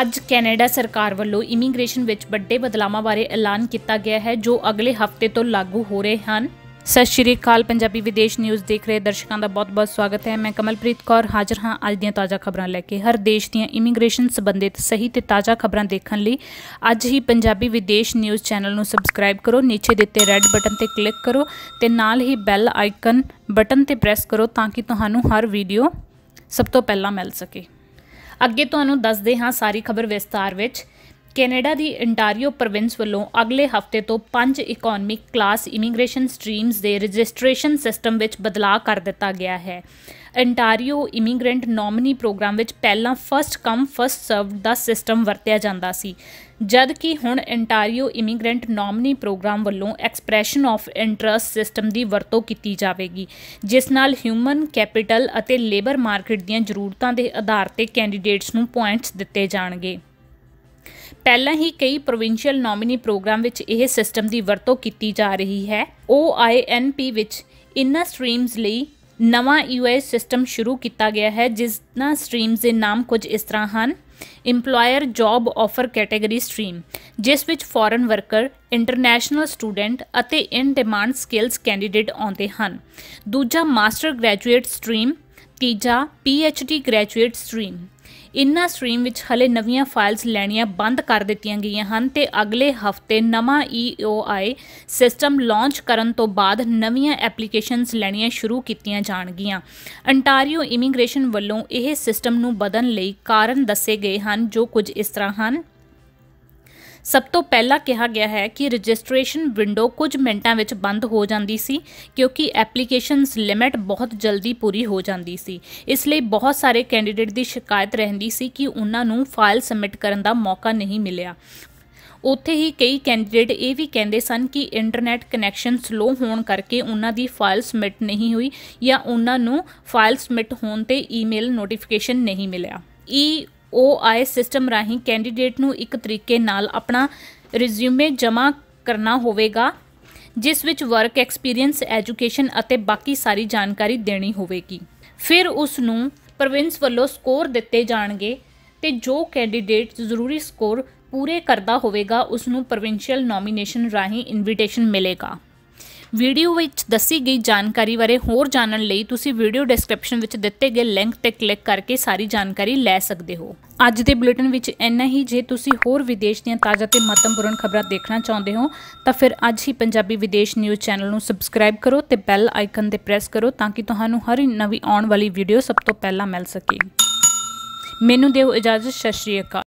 ਅੱਜ ਕੈਨੇਡਾ ਸਰਕਾਰ ਵੱਲੋਂ ਇਮੀਗ੍ਰੇਸ਼ਨ ਵਿੱਚ ਵੱਡੇ ਬਦਲਾਵਾਂ ਬਾਰੇ ਐਲਾਨ ਕੀਤਾ ਗਿਆ ਹੈ ਜੋ ਅਗਲੇ ਹਫ਼ਤੇ ਤੋਂ ਲਾਗੂ ਹੋ ਰਹੇ ਹਨ। सत श्री अकाल, पंजाबी विदेश न्यूज़ देख रहे दर्शकों का बहुत बहुत स्वागत है। मैं कमलप्रीत कौर हाजिर हाँ अज दियां ताज़ा खबरां लैके। हर देश दियां इमीग्रेशन संबंधित सही ते ताज़ा खबरां देखण लई अज ही पंजाबी विदेश न्यूज़ चैनल नूं सबसक्राइब करो, नीचे दिते रैड बटन ते क्लिक करो ते नाल ही बैल आइकन बटन ते प्रेस करो ताकि तुहानूं हर वीडियो सब तो पहला मिल सके। अगे तुहानूं दसदे हाँ सारी खबर विस्तार विच। ਕੈਨੇਡਾ ਦੀ ਅੰਟਾਰੀਓ ਪ੍ਰੋਵਿੰਸ ਵੱਲੋਂ ਅਗਲੇ ਹਫ਼ਤੇ ਤੋਂ 5 ਇਕਨੋਮਿਕ ਕਲਾਸ ਇਮੀਗ੍ਰੇਸ਼ਨ ਸਟ੍ਰੀਮਸ ਦੇ ਰਜਿਸਟ੍ਰੇਸ਼ਨ ਸਿਸਟਮ ਵਿੱਚ ਬਦਲਾਅ ਕਰ ਦਿੱਤਾ ਗਿਆ ਹੈ। ਅੰਟਾਰੀਓ ਇਮੀਗ੍ਰੈਂਟ ਨੋਮਨੀ ਪ੍ਰੋਗਰਾਮ ਵਿੱਚ ਪਹਿਲਾਂ ਫਸਟ ਕਮ ਫਸਟ ਸਰਵਡ ਦਾ ਸਿਸਟਮ ਵਰਤਿਆ ਜਾਂਦਾ ਸੀ, ਜਦ ਕਿ ਹੁਣ ਅੰਟਾਰੀਓ ਇਮੀਗ੍ਰੈਂਟ ਨੋਮਨੀ ਪ੍ਰੋਗਰਾਮ ਵੱਲੋਂ ਐਕਸਪ੍ਰੈਸ਼ਨ ਆਫ ਇੰਟਰਸਟ ਸਿਸਟਮ ਦੀ ਵਰਤੋਂ ਕੀਤੀ ਜਾਵੇਗੀ, ਜਿਸ ਨਾਲ ਹਿਊਮਨ ਕੈਪੀਟਲ ਅਤੇ ਲੇਬਰ ਮਾਰਕੀਟ ਦੀਆਂ ਜ਼ਰੂਰਤਾਂ ਦੇ ਆਧਾਰ 'ਤੇ ਕੈਂਡੀਡੇਟਸ ਨੂੰ ਪੁਆਇੰਟਸ ਦਿੱਤੇ ਜਾਣਗੇ। पहला ही कई प्रोविंशियल नॉमिनी प्रोग्राम विच यह सिस्टम की वरतों की जा रही है। OINP विच इन्हां स्ट्रीम्स लई नवा EOI सिस्टम शुरू किया गया है, जिसना स्ट्रीम्स के नाम कुछ इस तरह हैं। Employer job offer category stream, जिस विच फॉरेन वर्कर, इंटरनेशनल स्टूडेंट अते इन डिमांड स्किल्स कैंडीडेट आते हैं। दूजा मास्टर ग्रैजुएट स्ट्रीम, तीजा PhD ग्रैजुएट स्ट्रीम। इन्हां स्ट्रीम विच हले नवीआं फाइल्स लैणियां बंद कर दित्तियां गईआं हन ते अगले हफ्ते नवां EOI सिस्टम लॉन्च करन तो बाद नवीआं एप्लीकेशनस लैणियां शुरू कीतियां जाणगीआं। अंटारियो इमीग्रेशन वल्लों इह सिस्टम नूं बदलण लई कारण दस्से गए हन जो कुछ इस तरह हन। सब तो पहला कहा गया है कि रजिस्ट्रेशन विंडो कुछ मिनटों में बंद हो जाती सी क्योंकि एप्लीकेशनस लिमिट बहुत जल्दी पूरी हो जाती सी, इसलिए बहुत सारे कैंडीडेट की शिकायत रहती सी कि उन्होंने फाइल सबमिट करने का मौका नहीं मिला। उत्थे ही कई कैंडीडेट ये भी कहते सन कि इंटरनेट कनैक्शन स्लो होने करके उन्होंने फाइल सबमिट नहीं हुई या उन्होंने फाइल सबमिट होने पर ईमेल नोटिफिकेशन नहीं मिला। OI सिस्टम राही कैंडीडेट नूं एक तरीके नाल अपना रिज्यूमे जमा करना होगा, जिस विच वर्क एक्सपीरियंस, एजुकेशन अते बाकी सारी जानकारी देनी होगी। फिर उस नूं प्रोविंस वालों स्कोर दिते जाणगे ते जो कैंडीडेट जरूरी स्कोर पूरे करता होगा उसनूं प्रोविंशियल नॉमिनेशन राही इनविटेशन मिलेगा। वीडियो विच दसी गई जानकारी बारे होर जानने लई तुसी वीडियो डिस्क्रिप्शन विच दिते गए लिंक ते क्लिक करके सारी जानकारी लै सकते हो। अज दे बुलेटिन विच इन्ना ही। जे तुसी होर विदेश दीयां ताज़ा ते महत्वपूर्ण खबरां देखना चाहुंदे हो तां फिर अज ही पंजाबी विदेश न्यूज़ चैनल नूं सबसक्राइब करो ते बैल आइकन ते प्रेस करो ताकि तुहानूं हर नवी आउण वाली वीडियो सब तो पहला मिल सके। मैनूं दिओ इजाज़त, सत श्री अकाल।